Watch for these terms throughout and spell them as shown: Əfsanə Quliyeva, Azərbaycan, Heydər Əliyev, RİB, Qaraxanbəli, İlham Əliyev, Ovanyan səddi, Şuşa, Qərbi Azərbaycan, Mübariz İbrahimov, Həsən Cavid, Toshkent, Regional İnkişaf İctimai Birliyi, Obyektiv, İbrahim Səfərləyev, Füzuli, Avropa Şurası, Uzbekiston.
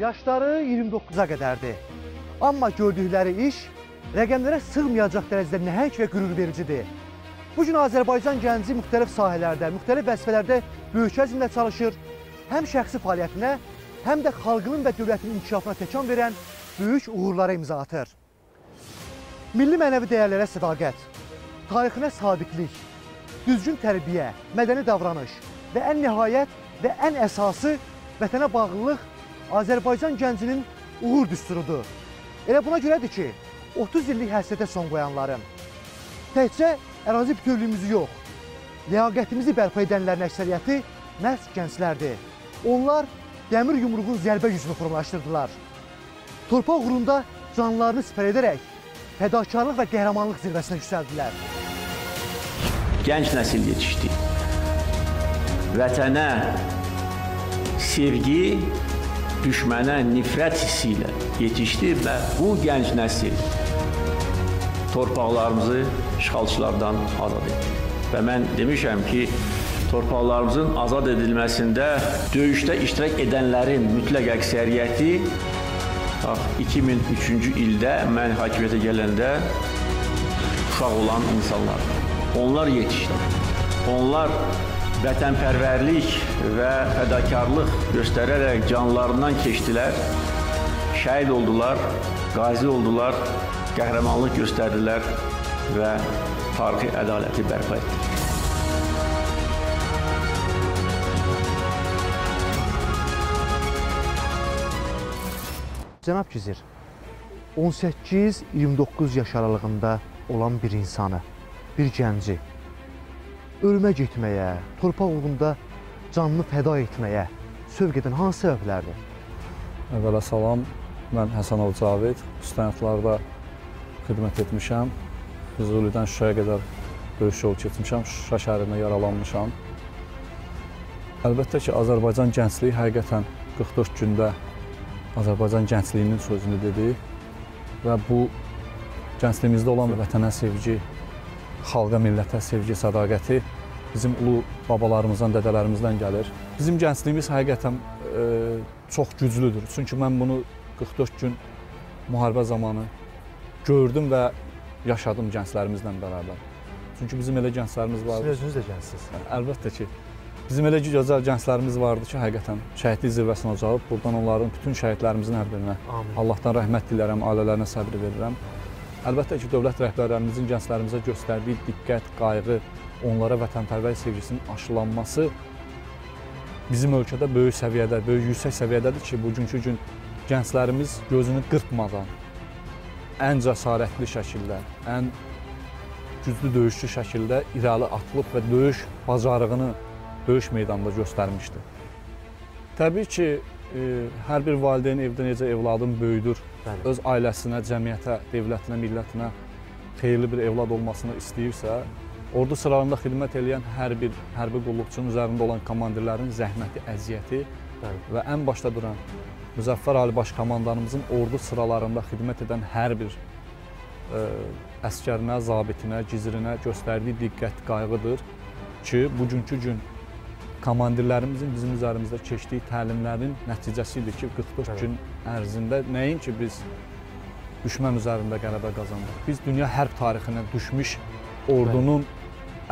Yaşları 29'a qədərdir. Amma gördükləri iş rəqəmlərə sığmayacaq dərəcədə nəhəng və qürur vericidir. Bugün Azərbaycan gənci müxtəlif sahələrdə, müxtəlif vəzifələrdə böyük əzmlə çalışır, həm şəxsi fəaliyyətinə, həm də xalqının və dövlətinin inkişafına təkan verən böyük uğurlara imza atır. Milli mənəvi dəyərlərə sədaqət, tarixinə sadiqlik, düzgün tərbiyə, mədəni davranış və ən nihayət və ən əsası vətənə bağlılıq Azərbaycan gəncinin uğur düsturudur. Elə buna görədir ki, 30 illik həsrətə son qoyanların, təkcə ərazi bütövlüyümüzü yox, ləyaqətimizi bərpa edənlərin əksəriyyəti məhz gənclərdir. Onlar dəmir yumruğun zərbə gücünü formalaşdırdılar. Torpaq uğrunda canlarını sipər edərək fədakarlıq və qəhrəmanlıq zirvəsinə yüksəldilər. Gənc nəsil yetişdi. Vətənə sevgi, düşmənə nifrət hissi ilə yetişdi və bu gənc nəsil torpaqlarımızı işğalçılardan azad etdi. Və mən demişəm ki, torpaqlarımızın azad edilməsində döyüşdə iştirak edənlərin mütləq əksəriyyəti 2003-cü ildə mən hakimiyyətə gələndə uşaq olan insanlar, onlar yetişdi. Onlar vətənpərvərlik və fədakarlıq göstərərək canlarından keçdilər, şəhid oldular, qazi oldular, qəhrəmanlıq göstərdilər və tarixi ədaləti bərpa etdilər. Cənab Gizir, 18-29 yaş aralığında olan bir insanı, bir gənci ölümə getməyə, torpaq uğrunda canını fəda etməyə sövq edən hansı səbəblərdir? Əvvəla salam, mən Həsən Cavid, müstənidlarda xidmət etmişəm. Füzulidən Şuşaya qədər döyüş yolu keçmişəm, Şuşa şəhərində yaralanmışam. Əlbəttə ki, Azərbaycan gəncliyi həqiqətən 44 gündə Azərbaycan gəncliyinin sözünü dedi və bu gəncliyimizdə olan vətənə sevgi, xalqa, millətə sevgi, sədaqəti bizim ulu babalarımızdan, dədələrimizdən gəlir. Bizim gəncliyimiz həqiqətən çox güclüdür. Çünki mən bunu 44 gün müharibə zamanı gördüm və yaşadım gənclərimizlə bərabər. Çünki bizim elə gənclərimiz vardır. Siz özünüz də gəncsiniz. Əlbəttə ki. Bizim elə gözəl gənclərimiz vardı ki, həqiqətən şəhidlik zirvəsinə ucalıb, buradan onların bütün şəhidlərimizin hər birinə Allahdan rəhmət dilərəm, ailələrinə səbri verirəm. Əlbəttə ki, dövlət rəhbərlərimizin gənclərimizə göstərdiyi diqqət, qayğı, onlara vətənpərvər sevgisinin aşılanması bizim ölkədə böyük səviyyədə, böyük yüksək səviyyədədir ki, bugünkü gün gənclərimiz gözünü qırpmadan ən cəsarətli şəkildə, ən güclü döyüşçü şəkildə irəli atılıb və döyüş bacarığını döyüş meydanında göstərmişdi. Təbii ki, hər bir valideyn evdə necə evladın böyüdür, öz ailəsinə, cəmiyyətə, devlətinə, millətinə xeyirli bir evlad olmasını istəyirsə, ordu sıralarında xidmət eləyən hər bir hərbi qulluqçunun üzərində olan komandirlərin zəhməti, əziyyəti və ən başda duran Müzəffər Ali Başkomandanımızın ordu sıralarında xidmət edən hər bir əskərinə, zabitinə, gizirinə göstərdiyi diqqət, qayğıdır ki, bugünkü gün komandirlərimizin bizim üzərimizdə keçdiyi təlimlərin nəticəsidir ki, 44 gün ərzində nəyin ki, biz düşmən üzərində qələbə qazandıq. Biz dünya hərb tarixinə düşmüş ordunun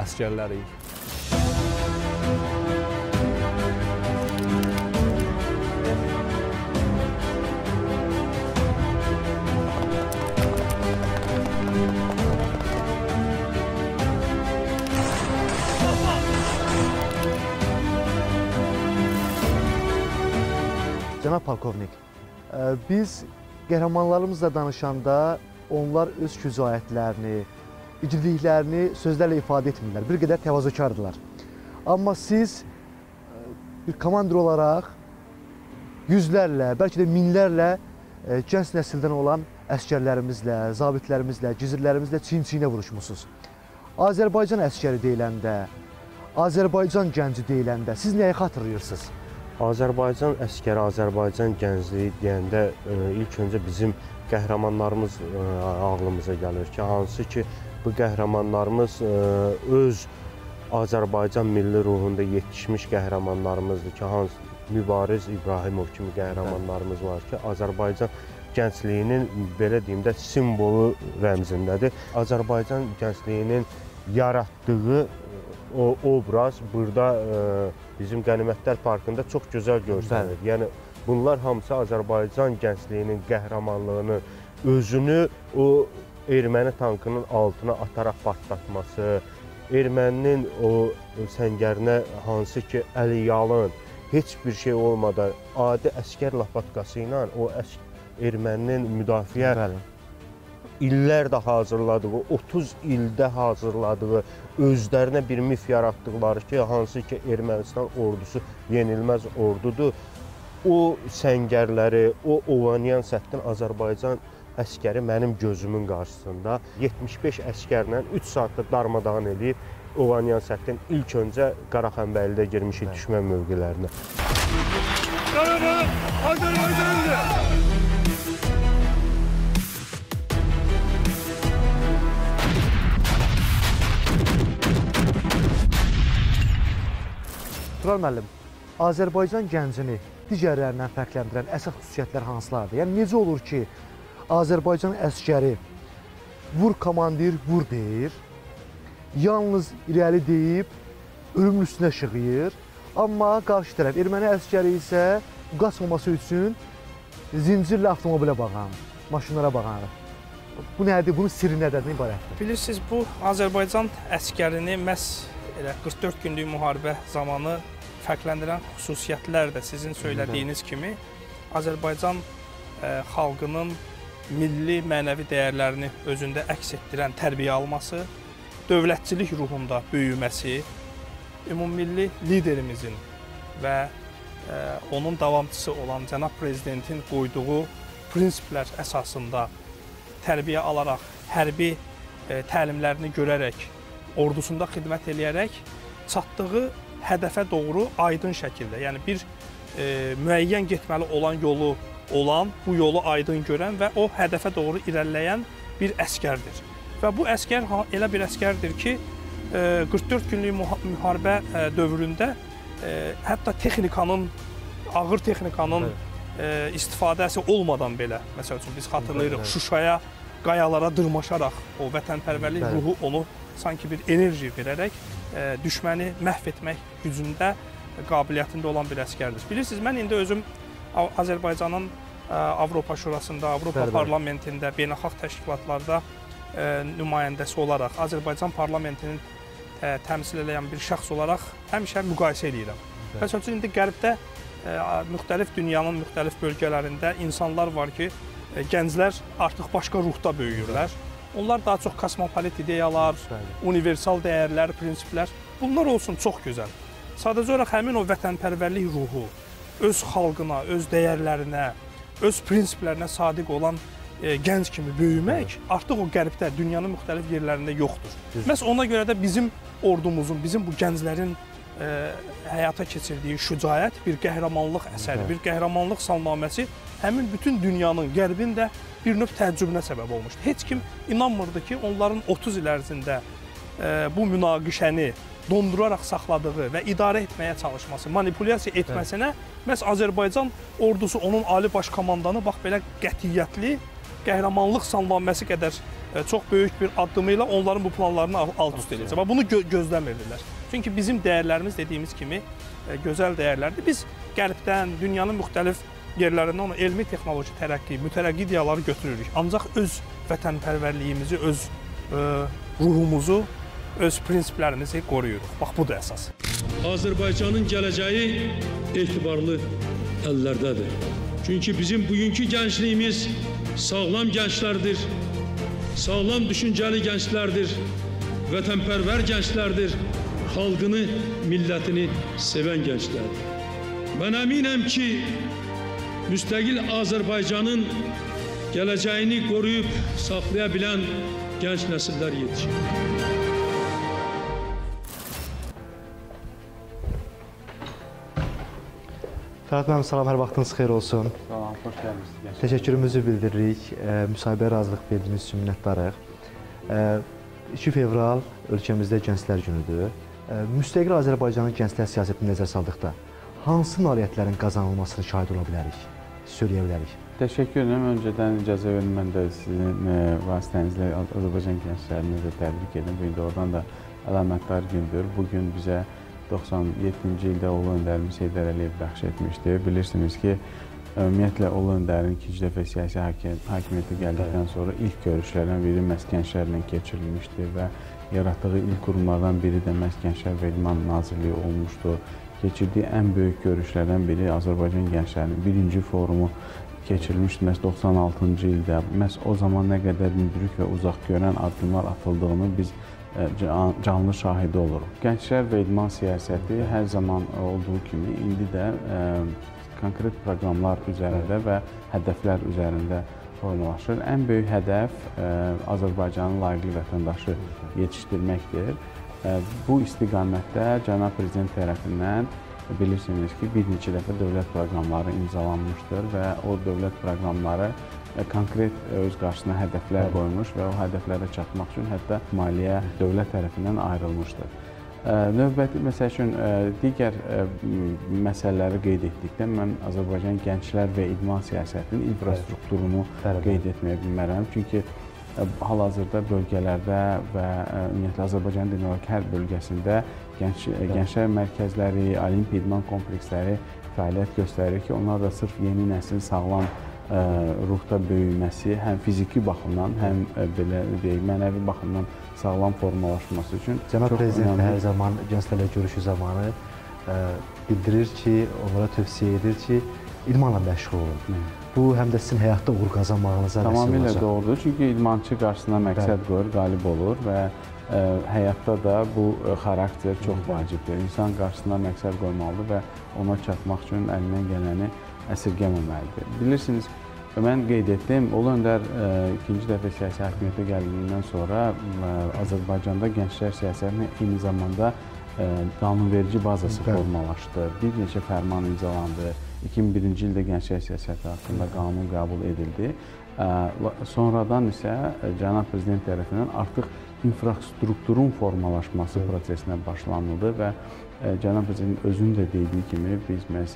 əskərləriyik. Cənab Polkovnik, biz qəhrəmanlarımızla danışanda onlar öz kücayətlərini, igidliklərini sözlərlə ifadə etmirlər, bir qədər təvazökardırlar. Amma siz bir komandir olaraq yüzlərlə, bəlkə də minlərlə gənc nəsildən olan əskərlərimizlə, zabitlərimizlə, gizirlərimizlə çiyin-çiyinə vuruşmusunuz. Azərbaycan əskəri deyiləndə, Azərbaycan gənci deyiləndə siz nəyi xatırlayırsınız? Azərbaycan əskəri, Azərbaycan gəncliyi deyəndə ilk öncə bizim qəhrəmanlarımız ağlımıza gəlir ki, hansı ki bu qəhrəmanlarımız öz Azərbaycan milli ruhunda yetişmiş qəhrəmanlarımızdır ki, Mübariz İbrahimov kimi qəhrəmanlarımız var ki, Azərbaycan gəncliyinin belə deyim də simvolu rəmzindədir. Azərbaycan gəncliyinin yaratdığı o obraz burada bizim Qənimətlər Parkında çox gözəl görsənir. Yəni bunlar hamısı Azərbaycan gəncliyinin qəhrəmanlığını, özünü o erməni tankının altına ataraq patlatması, erməninin o səngərinə hansı ki əliyalın, heç bir şey olmadan adi əskər lapatkası ilə o erməninin müdafiə illərdə hazırladığı, 30 ildə hazırladığı, özlərinə bir mif yaratdıqları ki, hansı ki Ermənistan ordusu yenilməz ordudur. O səngərləri, o Ovanyan səddin Azərbaycan əskəri mənim gözümün qarşısında 75 əskərlə 3 saatda darmadağın edib Ovanyan səddin ilk öncə Qaraxanbəlidə girmişik düşmən mövqelərinə. Tural müəllim, Azərbaycan gəncini digərlərindən fərqləndirən əsas xüsusiyyətlər hansılardır? Yəni necə olur ki, Azərbaycan əskəri vur komandir, vur deyir, yalnız irəli deyib, ölümün üstünə şığıyır, amma qarşı tərəf erməni əskəri isə qaçmaması üçün zincirlə avtomobilə bağlanır, maşınlara bağlanır. Bu nədir, bunun sirri nədən ibarətdir? Bilirsiniz, bu Azərbaycan əskərini məhz 44 günlük müharibə zamanı fərqləndirən xüsusiyyətlər də sizin söylədiyiniz kimi Azərbaycan xalqının milli mənəvi dəyərlərini özündə əks etdirən tərbiyə alması, dövlətçilik ruhunda böyüməsi, ümummilli liderimizin və onun davamçısı olan cənab prezidentin qoyduğu prinsiplər əsasında tərbiyə alaraq, hərbi təlimlərini görərək, ordusunda xidmət eləyərək çatdığı hədəfə doğru aydın şəkildə, yəni bir müəyyən getməli olan yolu olan, bu yolu aydın görən və o hədəfə doğru irəliləyən bir əskərdir. Və bu əskər elə bir əskərdir ki, 44 günlük müharibə dövründə hətta texnikanın, ağır texnikanın istifadəsi olmadan belə, məsəl üçün biz xatırlayırıq, Şuşaya, qayalara dırmaşaraq o vətənpərvərlik ruhu onu sanki bir enerji verərək düşməni məhv etmək gücündə, qabiliyyətində olan bir əskərdir. Bilirsiniz, mən indi özüm Azərbaycanın Avropa Şurasında, Avropa Parlamentində, beynəlxalq təşkilatlarda nümayəndəsi olaraq, Azərbaycan parlamentinin təmsil edən bir şəxs olaraq həmişə müqayisə edirəm. Məsəl üçün, indi Qərbdə, müxtəlif dünyanın müxtəlif bölgələrində insanlar var ki, gənclər artıq başqa ruhda böyüyürlər. Onlar daha çox kosmopolit ideyalar, universal dəyərlər, prinsiplər, bunlar olsun çox gözəl. Sadəcə olaraq həmin o vətənpərvərlik ruhu, öz xalqına, öz dəyərlərinə, öz prinsiplərinə sadiq olan gənc kimi böyümək artıq o qərbdə, dünyanın müxtəlif yerlərində yoxdur. Məhz ona görə də bizim ordumuzun, bizim bu gənclərin həyata keçirdiyi şücaət bir qəhrəmanlıq əsəri, bir qəhrəmanlıq salnaməsi həmin bütün dünyanın, qərbin də bir növ təəccübünə səbəb olmuşdur. Heç kim inanmırdı ki, onların 30 il ərzində bu münaqişəni donduraraq saxladığı və idarə etməyə çalışması, manipulyasiya etməsinə məhz Azərbaycan ordusu, onun ali baş komandanı bax belə qətiyyətli, qəhrəmanlıq salnaməsi qədər çox böyük bir addımı ilə onların bu planlarını alt-üst edəcək. Bunu gözləmirdilər. Çünki bizim dəyərlərimiz dediyimiz kimi gözəl dəyərlərdir. Biz qərbdən, dünyanın müxtəlif yerlərindən elmi, texnoloji, tərəqqi, mütərəqqi ideyaları götürürük. Ancaq öz vətənpərvərliyimizi, öz ruhumuzu, öz prinsiplərimizi qoruyuruq. Bax, bu da əsas. Azərbaycanın gələcəyi etibarlı əllərdədir. Çünki bizim bugünkü gəncliyimiz sağlam gənclərdir, sağlam düşüncəli gənclərdir, vətənpərvər gənclərdir, xalqını, millətini sevən gənclərdir. Mən əminəm ki, müstəqil Azərbaycanın gələcəyini qoruyub saxlaya bilən gənc nəsillər yetişir. Fərhat müəllim, salam, hər vaxtınız xeyir olsun. Salam, xoş gəlmişsiniz. Təşəkkürümüzü bildiririk, müsahibəyə razılıq verdiyiniz üçün minnətdarıq. 2 fevral ölkəmizdə Gənclər Günüdür. Müstəqil Azərbaycanın gənclər siyasətini nəzərə saldıqda hansı nailiyyətlərin qazanılmasını şahid ola bilərik, söyləyə bilərik? Təşəkkür edirəm. Öncədən icazə verin, mən də sizin vasitənizlə Azərbaycan gənclərini də təbrik edirəm. Bu gün oradan da əlamətdar gündür. Bugün bizə 97-ci ildə ulu öndərimiz Heydər Əliyev bəxş etmişdi. Bilirsiniz ki, ümumiyyətlə ulu öndərin ikinci dəfə siyasi hakimiyyətə gəldikdən sonra ilk görüşlərdən biri məhz gənclərlə keçirilmişdi və yaratdığı ilk qurumlardan biri də məhz Gənclər və İdman Nazirliyi olmuşdu. Keçirdiyi ən böyük görüşlərdən biri Azərbaycan Gənclərinin birinci forumu keçirilmişdi məhz 96-cı ildə. Məhz o zaman nə qədər müdrik və uzaq görən addımlar atıldığını biz canlı şahidi oluruq. Gənclər və idman siyasəti hər zaman olduğu kimi indi də konkret proqramlar üzərində və hədəflər üzərində formalaşır. Ən böyük hədəf Azərbaycanın layiqli vətəndaşı yetişdirməkdir. Bu istiqamətdə Cənab Prezident tərəfindən bilirsiniz ki, bir neçə dəfə dövlət proqramları imzalanmışdır və o dövlət proqramları konkret öz qarşısına hədəflər qoymuş və o hədəflərə çatmaq üçün hətta maliyyə dövlət tərəfindən ayrılmışdır. Növbəti, məsəl üçün, digər məsələləri qeyd etdikdə mən Azərbaycan gənclər və idman siyasətinin infrastrukturunu qeyd etməyə bilmərəm. Çünki hal-hazırda bölgələrdə və ümumiyyətlə Azərbaycanın demək olaraq hər bölgəsində gənclər mərkəzləri, olimpiya idman kompleksləri fəaliyyət göstərir ki, onlar da sırf yeni nəslin sağlam ruhda böyüməsi, həm fiziki baxımdan, həm mənəvi baxımdan sağlam formalaşması üçün çox önəmli. Cənab Prezident hər zaman gənclərlə görüşü zamanı bildirir ki, onlara tövsiyə edir ki, idmanla məşğul olun. Bu, həm də sizin həyatda uğur qazanmağınıza nəsib olacaq. Tamamilə doğrudur, çünki idmançı qarşısına məqsəd qoyur, qalib olur və həyatda da bu xarakter çox vacibdir. İnsan qarşısına məqsəd qoymalıdır və ona çatmaq üçün əlindən gələni əsirgəməməlidir. Bilirsiniz, mən qeyd etdim, ulu öndər ikinci dəfə siyasi hakimiyyətə gəldiyindən sonra Azərbaycanda gənclər siyasətini eyni zamanda qanunverici bazası formalaşdı, bir neçə fərman imzalandı. 2001-ci ildə gənclər siyasəti haqqında qanun qəbul edildi. Sonradan isə Cənab Prezident tərəfindən artıq infrastrukturun formalaşması prosesinə başlanıldı və Cənab Prezident özünün də dediyi kimi biz məhz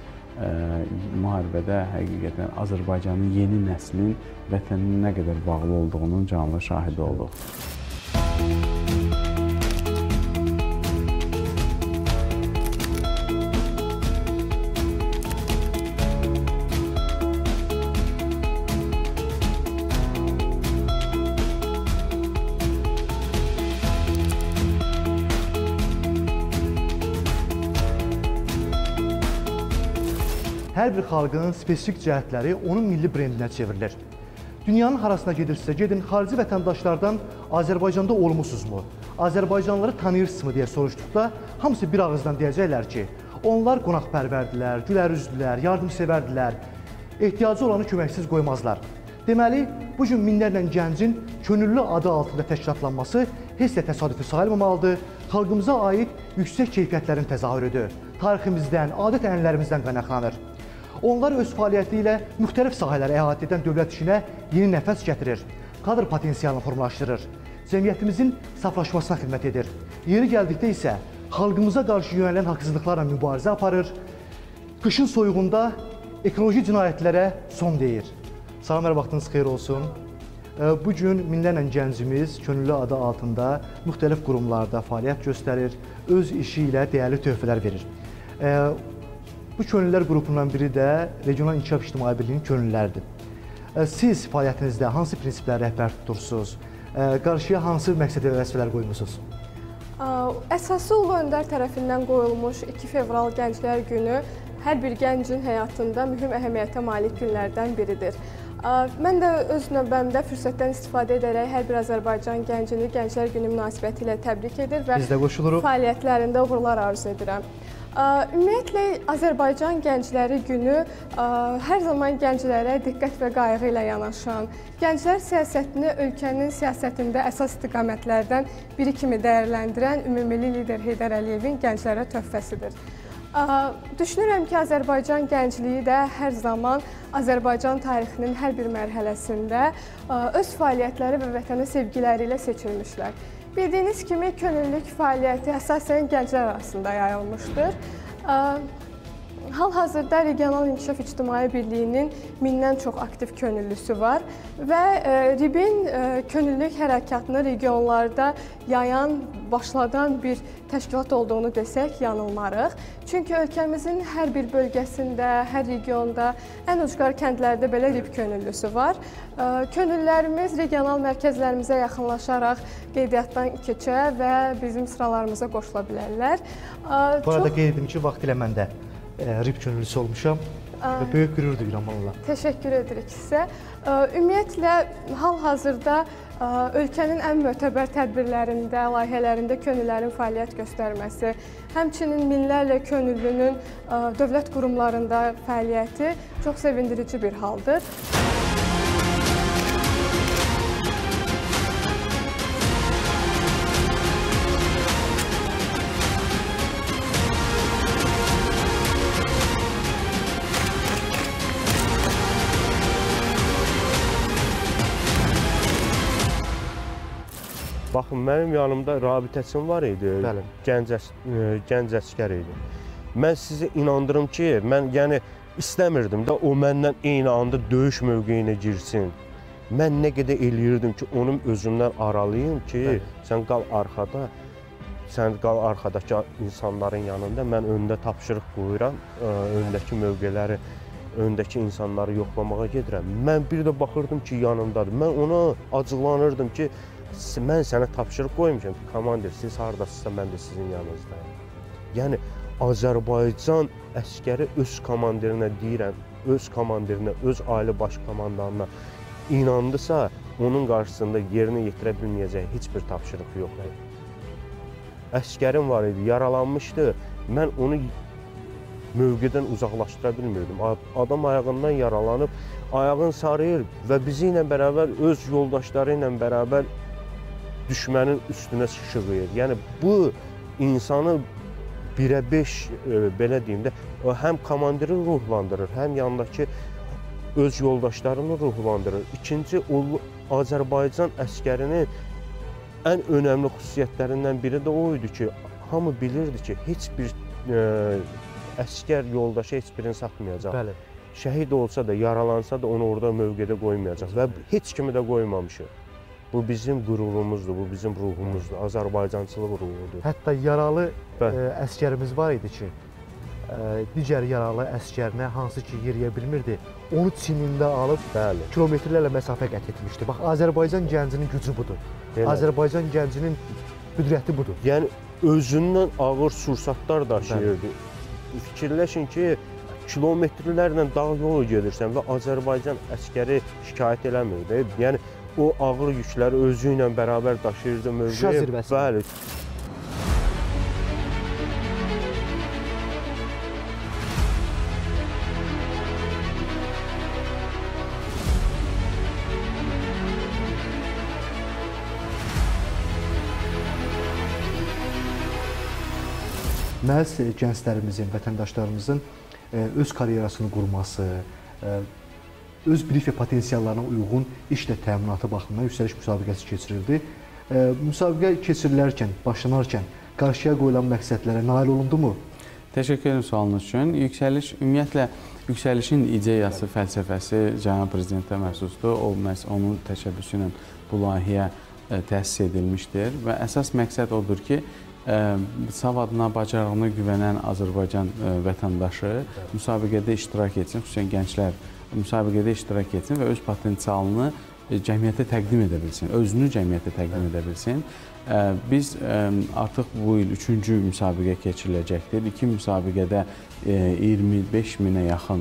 müharibədə həqiqətən Azərbaycanın yeni nəslinin vətəninə nə qədər bağlı olduğunun canlı şahidi olduq. Hər bir xalqının spesifik cəhətləri onun milli brendinə çevrilir. Dünyanın harasına gedirsə gedin, xarici vətəndaşlardan Azərbaycanda olmusunuzmu, Azərbaycanları tanıyırsınızmı deyə soruşduqda hamısı bir ağızdan deyəcəklər ki, onlar qonaqpərvərdilər, gülərüzdülər, yardımsevərdilər, ehtiyacı olanı köməksiz qoymazlar. Deməli, bu gün minlərlə gəncin könüllü adı altında təşkilatlanması heç də təsadüfi sayılmamalıdır, xalqımıza aid yüksək keyfiyyətlərin təzahürüdür, tariximizdən, adət-ənənələrimizdən qaynaqlanır. Onlar öz fəaliyyəti ilə müxtəlif sahələrə əhatə edən dövlət işinə yeni nəfəs gətirir, kadr potensialını formalaşdırır, cəmiyyətimizin saflaşmasına xidmət edir. Yeri gəldikdə isə xalqımıza qarşı yönələn haqsızlıqlarla mübarizə aparır, qışın soyuğunda ekoloji cinayətlərə son deyir. Salam, hər vaxtınız xeyir olsun. Bugün minlərlə gəncimiz könüllü adı altında müxtəlif qurumlarda fəaliyyət göstərir, öz işi ilə dəyərli töhfələr verir. Bu könüllülər qrupundan biri də Regional İnkişaf İctimai Birliyinin könüllüləridir. Siz fəaliyyətinizdə hansı prinsipləri rəhbər tutursunuz? Qarşıya hansı məqsədə vəzifələr qoymusunuz? Əsası ulu öndər tərəfindən qoyulmuş 2 fevral Gənclər Günü hər bir gəncin həyatında mühüm əhəmiyyətə malik günlərdən biridir. Mən də öz növbəmdə fürsətdən istifadə edərək hər bir Azərbaycan gəncini Gənclər Günü münasibəti ilə təbrik edir və fəaliyyətlərində uğurlar arzu edirəm. Ümumiyyətlə, Azərbaycan Gəncləri Günü hər zaman gənclərə diqqət və qayğı ilə yanaşan, gənclər siyasətini ölkənin siyasətində əsas istiqamətlərdən biri kimi dəyərləndirən ümummilli lider Heydər Əliyevin gənclərə töhfəsidir. Düşünürəm ki, Azərbaycan gəncliyi də hər zaman Azərbaycan tarixinin hər bir mərhələsində öz fəaliyyətləri və vətənə sevgiləri ilə seçilmişlər. Bildiyiniz kimi, könüllülük fəaliyyəti əsasən gənclər arasında yayılmışdır. Hal-hazırda Regional İnkişaf İctimai Birliyinin 1000-dən çox aktiv könüllüsü var və RİB-in könüllülük hərəkatını regionlarda yayan, başladan bir təşkilat olduğunu desək yanılmarıq. Çünki ölkəmizin hər bir bölgəsində, hər regionda, ən ucqar kəndlərdə belə RİB könüllüsü var. Könüllülərimiz regional mərkəzlərimizə yaxınlaşaraq qeydiyyatdan keçə və bizim sıralarımıza qoşula bilərlər. Bu arada qeyd edim ki, vaxtilə mən də RİB könüllüsü olmuşam və böyük qürur duyuram onunla. Təşəkkür edirik sizə. Ümumiyyətlə, hal-hazırda ölkənin ən mötəbər tədbirlərində, layihələrində könüllülərin fəaliyyət göstərməsi, həmçinin minlərlə könüllünün dövlət qurumlarında fəaliyyəti çox sevindirici bir haldır. Baxın, mənim yanımda rabitəçim var idi, gənc əskər idi. Mən sizi inandırım ki, mən yəni istəmirdim də o məndən eyni anda döyüş mövqeyinə girsin. Mən nə qədər eləyirdim ki, onu özümdən aralayayım ki, sən qal arxadakı insanların yanında, mən öndə tapşırıq qoyuram, öndəki mövqeləri, öndəki insanları yoxlamağa gedirəm. Mən bir də baxırdım ki, yanımdadır. Mən ona acıqlanırdım ki, mən sənə tapşırıq qoymuşam ki, komandir, siz haradasınızsa, mən də sizin yanınızdayım. Yəni, Azərbaycan əskəri öz komandirinə deyirəm, öz komandirinə, öz ali baş komandanına inandısa, onun qarşısında yerini yetirə bilməyəcək heç bir tapşırıq yox idi. Əskərim var idi, yaralanmışdı, mən onu mövqedən uzaqlaşdıra bilmirdim. Adam ayağından yaralanıb, ayağın sarıyır və bizi ilə bərabər, öz yoldaşları ilə bərabər düşmənin üstünə şığıyır. Yəni, bu insanı birə beş, belə deyim də, həm komandiri ruhlandırır, həm yanındakı öz yoldaşlarını ruhlandırır. İkinci, Azərbaycan əskərinin ən önəmli xüsusiyyətlərindən biri də o idi ki, hamı bilirdi ki, heç bir əskər yoldaşı heç birini satmayacaq. Şəhid olsa da, yaralansa da onu orada mövqedə qoymayacaq və heç kimi də qoymamışıq. Bu bizim qürurumuzdur, bu bizim ruhumuzdur, Azərbaycançılıq ruhudur. Hətta yaralı əskərimiz var idi ki, digər yaralı əskərinə hansı ki yeriyə bilmirdi, onu çinində alıb kilometrlərlə məsafə qət etmişdi. Bax, Azərbaycan gəncinin gücü budur, Azərbaycan gəncinin qüdrəti budur. Yəni, özündən ağır sursatlar daşıyırdı. Fikirləşin ki, kilometrlərlə dağ yolu gedirsən və Azərbaycan əskəri şikayət eləmirdi. Yəni, o ağır yükləri özü ilə bərabər daşıyırdı mövqeyə. Şuşa zirvəsi. Bəli. Məhz gənclərimizin, vətəndaşlarımızın öz karyerasını qurması, öz brief və potensiallarına uyğun işlə təminatı baxımından yüksəliş müsabiqəsi keçirildi. Müsabiqə keçirilərkən, başlanarkən qarşıya qoyulan məqsədlərə nail olundumu? Təşəkkür ederim sualınız üçün. Yüksəliş, ümumiyyətlə, yüksəlişin ideyası, fəlsəfəsi Cənab Prezidentə məxsusdur. O, məhz onun təşəbbüsü ilə bu layihəyə təsis edilmişdir və əsas məqsəd odur ki, savadına, bacarığına güvənən Azərbaycan vətəndaşı müsabiqədə iştirak etsin, xüsusən gənclər müsabiqədə iştirak etsin və öz potensialını cəmiyyətə təqdim edə bilsin, özünü cəmiyyətə təqdim edə bilsin. Biz artıq bu il 3-cü müsabiqə keçiriləcəkdir. 2 müsabiqədə 25.000-ə yaxın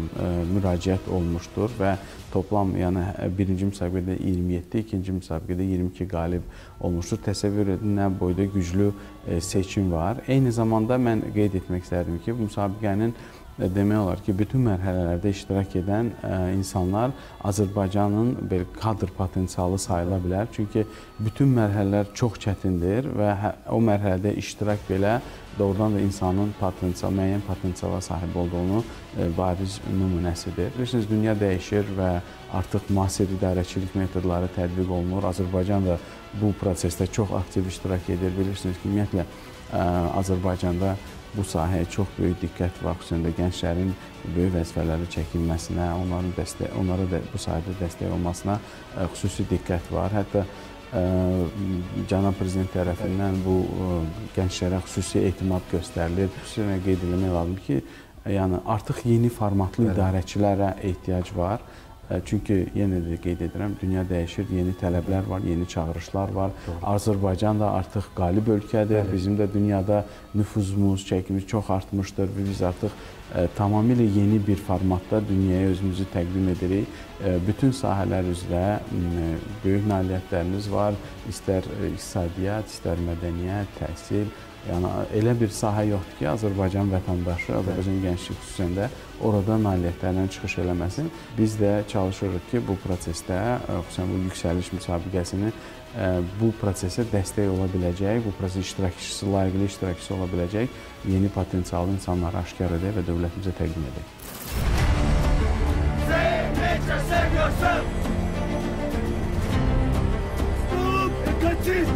müraciət olmuşdur və toplam, yəni 1-ci müsabiqədə 27, 2-ci müsabiqədə 22 qalib olmuşdur. Təsəvvür edin, nə boyda güclü seçim var. Eyni zamanda mən qeyd etmək istərdim ki, bu müsabiqənin demək olar ki, bütün mərhələlərdə iştirak edən insanlar Azərbaycanın kadr potensialı sayıla bilər. Çünki bütün mərhələlər çox çətindir və o mərhələdə iştirak belə doğrudan da insanın müəyyən potensiala sahib olduğunu bariz nümunəsidir. Bilirsiniz, dünya dəyişir və artıq müasir idarəçilik metodları tətbiq olunur. Azərbaycan da bu prosesdə çox aktiv iştirak edir. Bilirsiniz ki, ümumiyyətlə, Azərbaycanda bu sahəyə çox böyük diqqət var, xüsusən də gənclərin böyük vəzifələri çəkilməsinə, onlara da bu sahədə dəstək olmasına xüsusi diqqət var. Hətta Cənab Prezident tərəfindən bu gənclərə xüsusi etimad göstərilir. Xüsusən qeyd etmək lazım ki, yəni artıq yeni formatlı idarəçilərə ehtiyac var. Çünki yenə də qeyd edirəm, dünya dəyişir, yeni tələblər var, yeni çağırışlar var. Azərbaycan da artıq qalib ölkədir. Bizim də dünyada nüfuzumuz, çəkimiz çox artmışdır. Biz artıq tamamilə yeni bir formatda dünyaya özümüzü təqdim edirik. Bütün sahələr üzrə böyük nailiyyətlərimiz var. İstər iqtisadiyyat, istər mədəniyyət, təhsil. Yəni, elə bir sahə yoxdur ki, Azərbaycan vətəndaşı, Azərbaycan gəncliyi xüsusən də orada nailiyyətlərlə çıxış eləməsin. Biz də çalışırıq ki, bu prosesdə, xüsusən bu yüksəliş müsabiqəsini, bu prosesə dəstək ola biləcək, bu proses iştirakçısı, layiqli iştirakçısı ola biləcək, yeni potensiallı insanları aşkar edək və dövlətimizə təqdim edək. Səyir necə seviyorsan, tutulub ekaçist!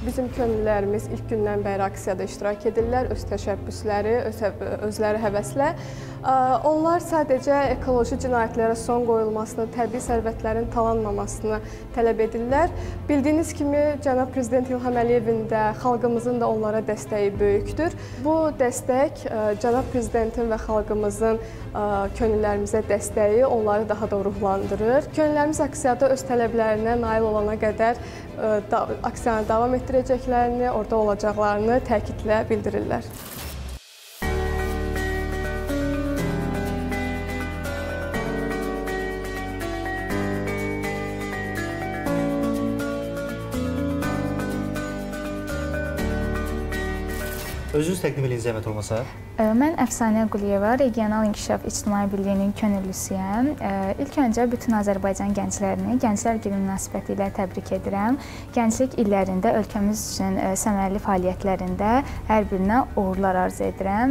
Bizim könüllərimiz ilk gündən bəri aksiyada iştirak edirlər, öz təşəbbüsləri, özləri həvəslə. Onlar sadəcə ekoloji cinayətlərə son qoyulmasını, təbii sərvətlərin talanmamasını tələb edirlər. Bildiyiniz kimi, Cənab Prezident İlham Əliyevin də, xalqımızın da onlara dəstəyi böyükdür. Bu dəstək, Cənab Prezidentin və xalqımızın könüllərimizə dəstəyi onları daha da ruhlandırır. Könüllərimiz aksiyada öz tələblərinə nail olana qədər aksiyanı davam etdirəcəklərini, orada olacaqlarını təkidlə bildirirlər. Özünüz təqdim edin, zəhmət olmasa. Mən Əfsanə Quliyeva, Regional İnkişaf İctimai Birliyinin könüllüsüyəm. İlk öncə bütün Azərbaycan gənclərini Gənclər Günü münasibəti ilə təbrik edirəm. Gənclik illərində ölkəmiz üçün səmərəli fəaliyyətlərində hər birinə uğurlar arzu edirəm.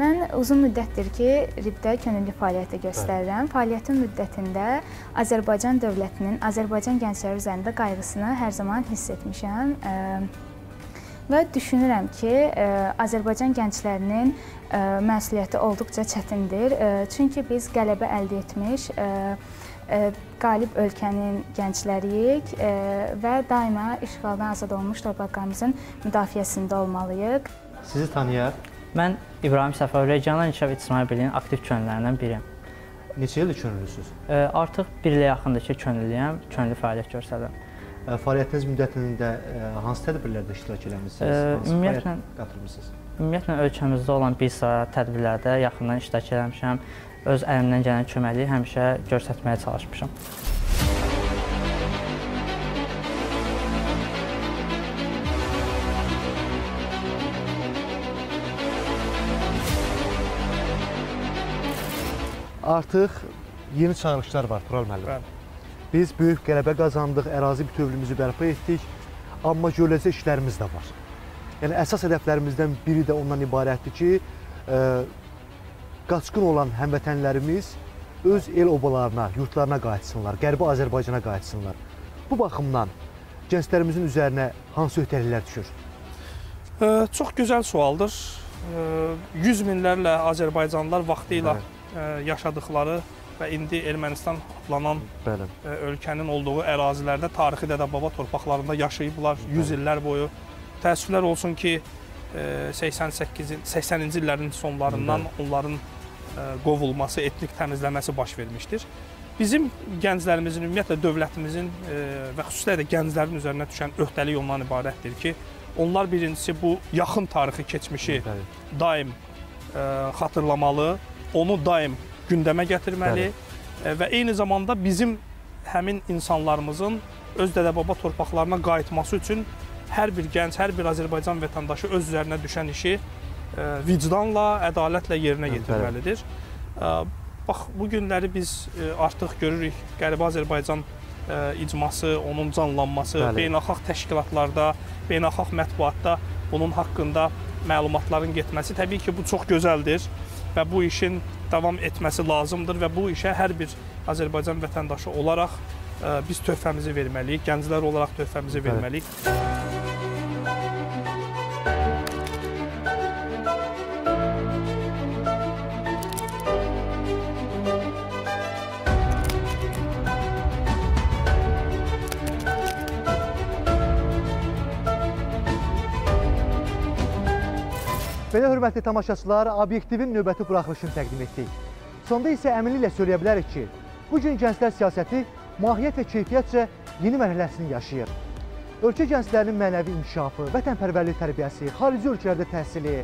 Mən uzun müddətdir ki, RİB-də könüllü fəaliyyəti göstərirəm. Fəaliyyətin müddətində Azərbaycan dövlətinin Azərbaycan gəncləri üzərində qayğısını hər zaman hiss etmişəm. Və düşünürəm ki, Azərbaycan gənclərinin məsuliyyəti olduqca çətindir. Çünki biz qələbə əldə etmiş, qalib ölkənin gəncləriyik və daima işğaldan azad olmuş torpaqlarımızın müdafiəsində olmalıyıq. Sizi tanıyaq. Mən İbrahim Səfərləyev, Regional İnkişaf İctimai Birliyinin aktiv könüllülərindən biriyim. Neçə ildir könüllüsünüz? Artıq bir ilə yaxındakı könüllüyəm, könüllü fəaliyyət göstərirəm. Fəaliyyətiniz müddətində hansı tədbirlərdə iştirak eləmişsiniz, hansı fəaliyyət qatılmışsınız? Ümumiyyətlə, ölkəmizdə olan bir sıra tədbirlərdə yaxından iştirak eləmişəm, öz əlimdən gələn köməkliyi həmişə göstərməyə çalışmışam. Artıq yeni çağırışlar var, Tural müəllim. Biz böyük qələbə qazandıq, ərazi bütövlüyümüzü bərpa etdik, amma görüləcə işlərimiz də var. Yəni, əsas hədəflərimizdən biri də ondan ibarətdir ki, qaçqın olan həmvətənlərimiz öz el-obalarına, yurtlarına qayıtsınlar, Qərbi Azərbaycana qayıtsınlar. Bu baxımdan gənclərimizin üzərinə hansı öhdəliklər düşür? Çox gözəl sualdır. 100 minlərlə Azərbaycanlılar vaxtı ilə yaşadıkları və indi Ermənistan adlanan ölkənin olduğu ərazilərdə tarixi dədə-baba torpaqlarında yaşayıblar 100 illər boyu. Təəssüflər olsun ki, 80-ci illərin sonlarından onların qovulması, etnik təmizləməsi baş vermişdir. Bizim gənclərimizin, ümumiyyətlə dövlətimizin və xüsusilə də gənclərin üzərinə düşən öhdəlik ondan ibarətdir ki, onlar birincisi bu yaxın tarixi keçmişi daim xatırlamalı, onu daim gündəmə gətirməli və eyni zamanda bizim həmin insanlarımızın öz dədə-baba torpaqlarına qayıtması üçün hər bir gənc, hər bir Azərbaycan vətəndaşı öz üzərinə düşən işi vicdanla, ədalətlə yerinə yetirməlidir. Bax, bu günləri biz artıq görürük, Qərbi Azərbaycan icması, onun canlanması, beynəlxalq təşkilatlarda, beynəlxalq mətbuatda bunun haqqında məlumatların getməsi təbii ki, bu çox gözəldir və bu işin davam etməsi lazımdır və bu işə hər bir Azərbaycan vətəndaşı olaraq biz töhfəmizi verməliyik, gənclər olaraq töhfəmizi verməliyik. Belə hörmətli tamaşaçılar, obyektivin növbəti buraxılışını təqdim etdik. Sonda isə əminliklə söyləyə bilərik ki, bugün gənclər siyasəti mahiyyət və keyfiyyətcə yeni mərhələsini yaşayır. Ölkə gənclərinin mənəvi inkişafı, vətənpərvərlik tərbiyəsi, xarici ölkələrdə təhsili,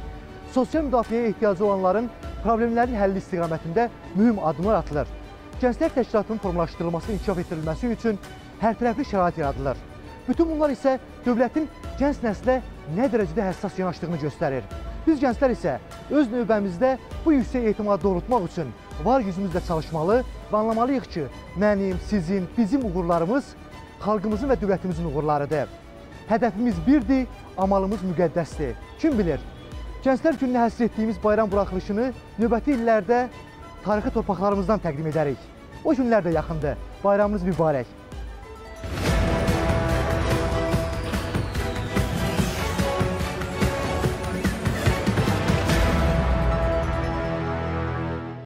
sosial müdafiəyə ehtiyacı olanların problemlərin həlli istiqamətində mühüm addımlar atılır. Gənclər təşkilatının formalaşdırılması, inkişaf etdirilməsi üçün hərtərəfli şərait yaradılır. Bütün bunlar isə dövlətin gənc nəslə nə dərəcədə həssas yanaşdığını göstərir. Biz gənclər isə öz növbəmizdə bu yüksək etimadı doğrultmaq üçün var gücümüzlə çalışmalı və anlamalıyıq ki, mənim, sizin, bizim uğurlarımız xalqımızın və dövlətimizin uğurlarıdır. Hədəfimiz birdir, amalımız müqəddəsdir. Kim bilir, Gənclər gününə həsr etdiyimiz bayram buraxılışını növbəti illərdə tarixi torpaqlarımızdan təqdim edərik. O günlər də yaxındır. Bayramınız mübarək.